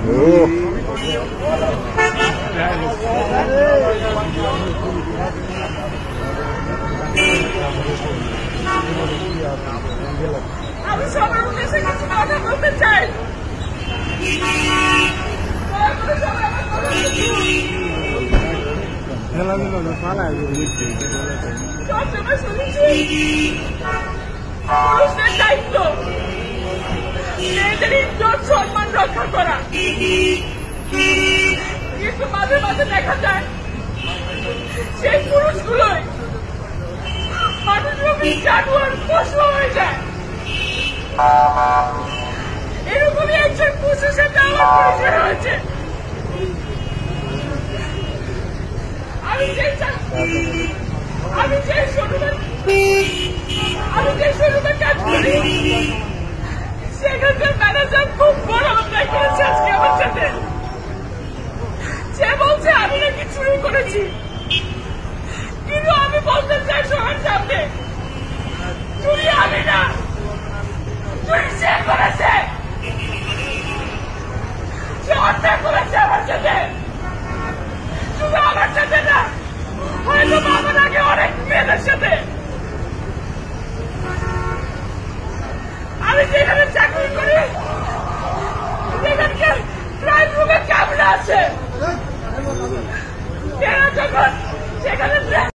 আমি সবার উদ্দেশ্যে কিছু কথা বলতে চাই। সবসময় শুনেছি পুরুষদের দায়িত্ব মেয়েদের ইজ্জত সম্মান রক্ষা করা, কিন্তু মাঝে মাঝে দেখা যায় সেই পুরুষগুলোই মানুষরূপী জানোয়ার পশু হয়ে যায়। এরকমই একজন পুরুষের সাথে আমার পরিচয় হয়েছে। আমি যে শুরুতে কাজ করি সেখানকার ম্যানেজার খুব বড় অন্যায় করেছে আজকে আমার সাথে। সে বলছে আমি নাকি চুরি করেছি, কিন্তু আমি বলতে চাই সবার সামনে চুরি আমি না, চুরি সে করেছে, সে অন্যায় করেছে আমার সাথে। শুধু আমার সাথে না, হয়তো বাবার আগে অনেক মেয়েদের সাথে। আমি যেখানে চাকরি করি সেখানকার প্রায় রুমে ক্যামেরা আছে, এরা যখন সেখানে